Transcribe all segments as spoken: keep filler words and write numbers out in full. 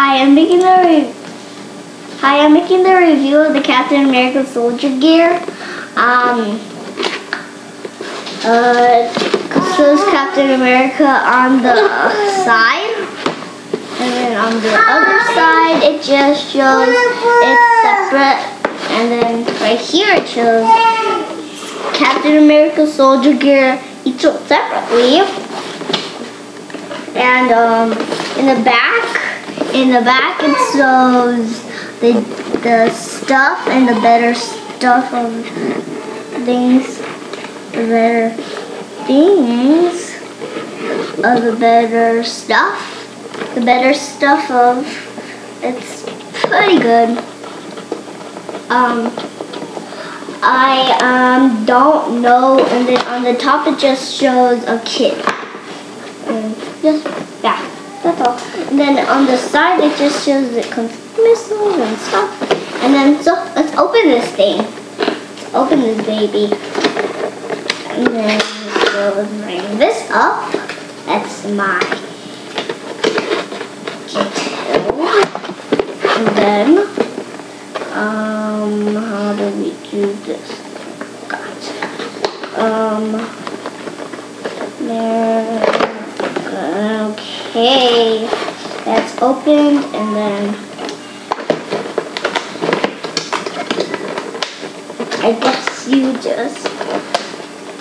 Hi, I'm making the re Hi, I'm making the review of the Captain America soldier gear. Um, uh, shows Captain America on the side, and then on the other side it just shows it's separate, and then right here it shows Captain America soldier gear each separately. And um, in the back. In the back, it shows the the stuff and the better stuff of things, the better things of the better stuff, the better stuff of. It's pretty good. Um, I um don't know, and then on the top it just shows a kid. And just yeah. That's all. And then on the side, it just shows it comes with missiles and stuff. And then, so let's open this thing. Let's open this baby. And then, so let's bring this up. That's my kit. And then, um, how do we do this? Gotcha. Um, there. Okay, that's opened, and then I guess you just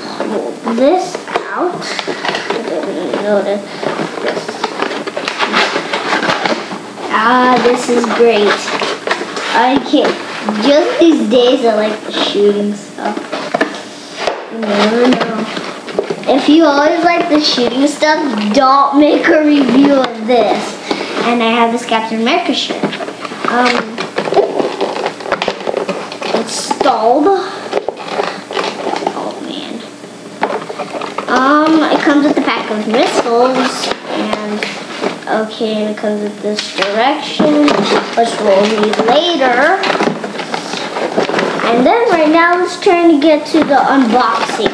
hold this out. I didn't notice this. Ah, this is great. I can't, just these days I like the shooting stuff. You never know. If you always like the shooting stuff, don't make a review of this. And I have this Captain America shirt. Um, it's stalled. Oh man. Um, it comes with a pack of missiles, and okay, and it comes with this direction, which we'll read later. And then right now, let's try to get to the unboxing.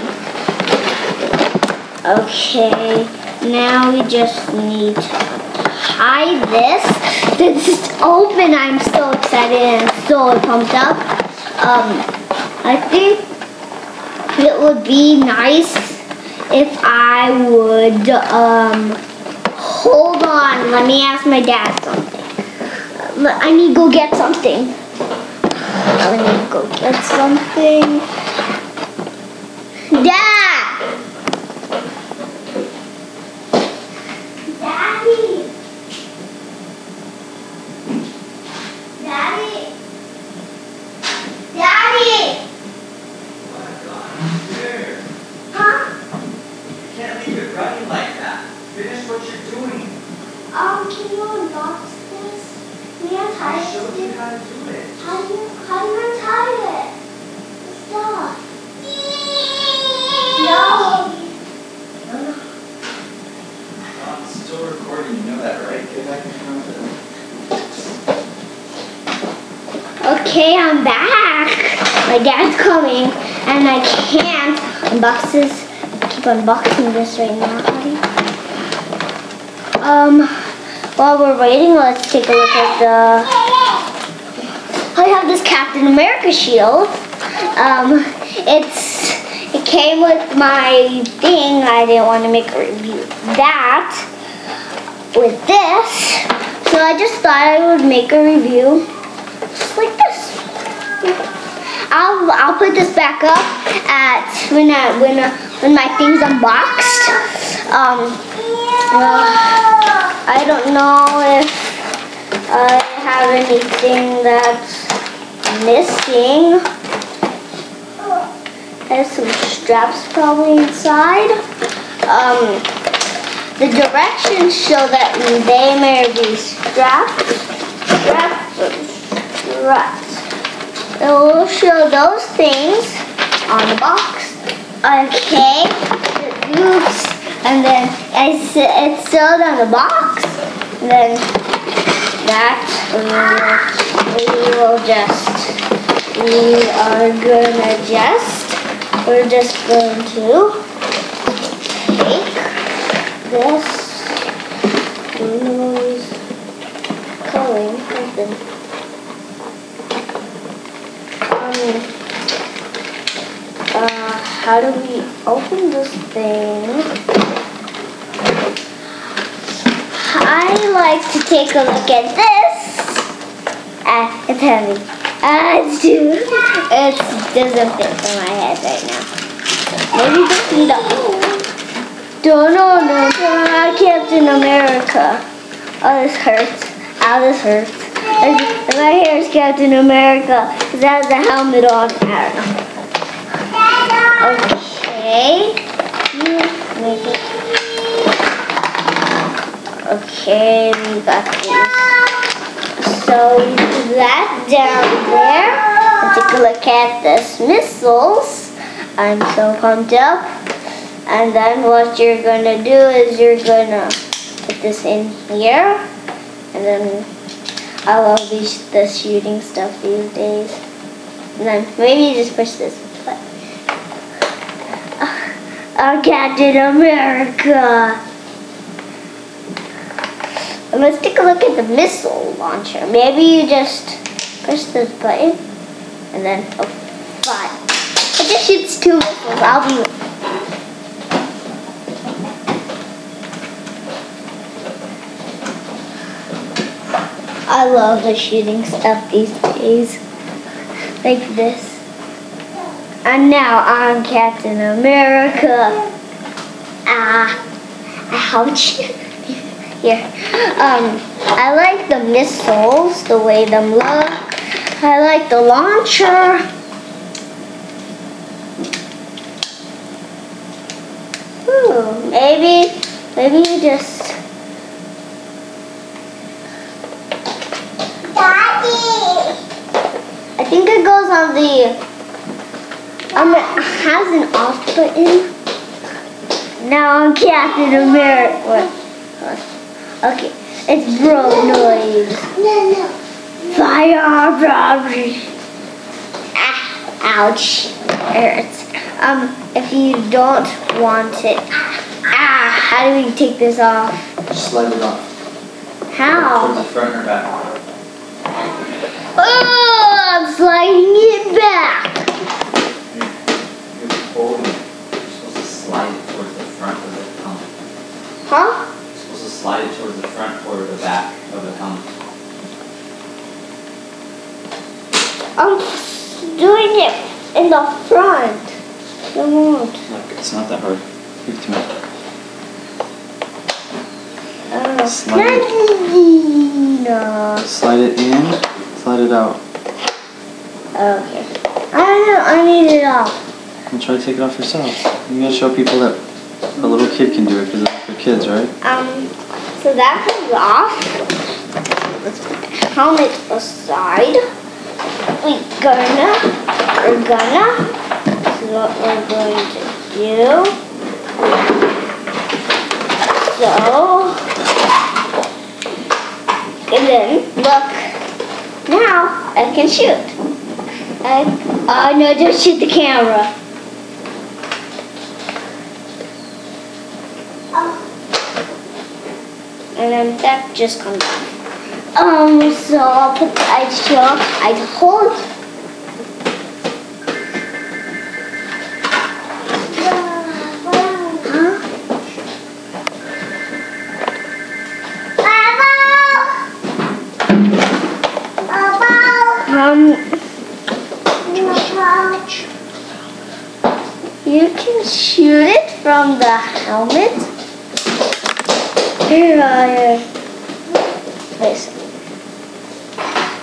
Okay, now we just need to hide this. This is open. I'm so excited and so pumped up. Um, I think it would be nice if I would um, hold on. Let me ask my dad something. I need to go get something. I need to go get something. Dad! Okay, I'm back. My dad's coming, and I can't unbox this. I keep unboxing this right now, honey. Um, while we're waiting, let's take a look at the. I have this Captain America shield. Um, it's it came with my thing. I didn't want to make a review of that with this, so I just thought I would make a review. Like this. I'll I'll put this back up at when I, when I, when my thing's unboxed. Um, well, I don't know if I have anything that's missing. There's some straps probably inside. Um, the directions show that they may be strapped. Strapped. Right. It will show those things on the box. Okay. Oops. And then it's, it's still on the box. And then that we will just, we are gonna just, we're just going to take this. Captain. Um, uh, how do we open this thing? I like to take a look at this. Ah, it's heavy. Ah, it's too. It doesn't fit in my head right now. Maybe just need a... No, no, no, no, Captain America. Oh, this hurts. Oh, this hurts. My hair is Captain America. That has a helmet on. I don't know. Okay. Okay, we got these. So we put that down there. Let's take a look at the missiles. I'm so pumped up. And then what you're gonna do is you're gonna put this in here. And then I love these the shooting stuff these days. And then maybe you just push this button. Uh, I'm Captain America. And let's take a look at the missile launcher. Maybe you just push this button and then oh fine. It just shoots two missiles. I'll be I love the shooting stuff these days, like this. And now I'm Captain America. Ah, ouch. Here, um, I like the missiles, the way them look. I like the launcher. Ooh, maybe, maybe you just. I think it goes on the, um, it has an off button. Now I'm Captain America. What? Okay, it's bro noise. No, no. Fire robbery. Ah, ouch. It hurts. Um, if you don't want it, ah, how do we take this off? Just slide it off. How? From the front or back. Oh, I'm sliding it back. You're holding it. You're supposed to slide it towards the front of the helmet. Huh? You're supposed to slide it towards the front or the back of the helmet. I'm doing it in the front. Come on. Look, it's not that hard. Give it to me. Uh, slide it. No. Slide it in. Slide it out. Okay. I don't know. I need it off. And try to take it off yourself. You gotta show people that a little kid can do it because it's for kids, right? Um. So that comes off. Let's put the helmet aside. We're gonna. We're gonna. This is what we're going to do. So. And then look. Now I can shoot. I uh, no, just shoot the camera. Oh. And then that just comes off. Um, so I'll put the ice show. I hold. You can shoot it from the helmet. Here I am. Listen.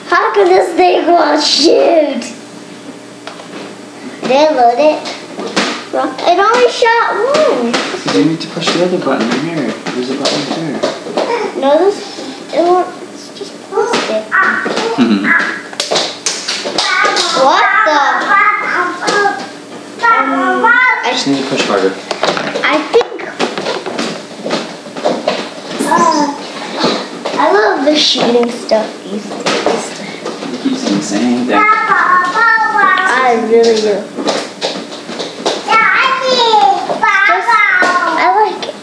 How can this thing won't shoot? They load it. It only shot one. You need to push the other button here. There's a button here. No, this it won't. It's just plastic. What the? I just need to push harder. I think uh, I love the shooting stuff these days. You keep saying the same thing. I really do. I like it.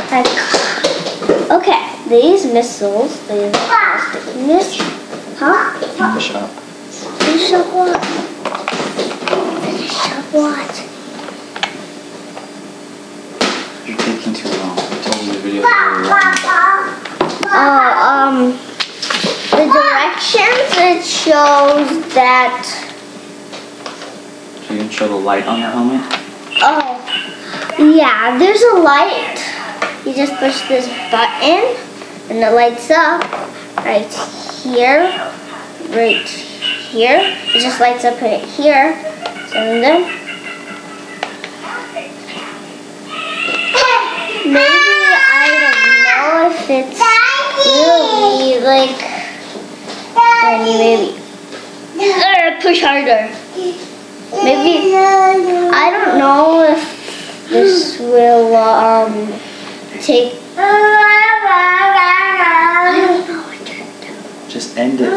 I like it. Okay, these missiles, these plastic missiles, huh? Finish up. Finish up what? Finish up what? You're taking too long. I told you the video was really long. Uh, um, the directions, it shows that... So you can show the light on your helmet? Oh, yeah, there's a light. You just push this button and it lights up right here, right here. It just lights up right here. So then maybe I don't know if it's really like funny, maybe. Or push harder. Maybe I don't know if this will um Take. I don't know what to do. Just end it.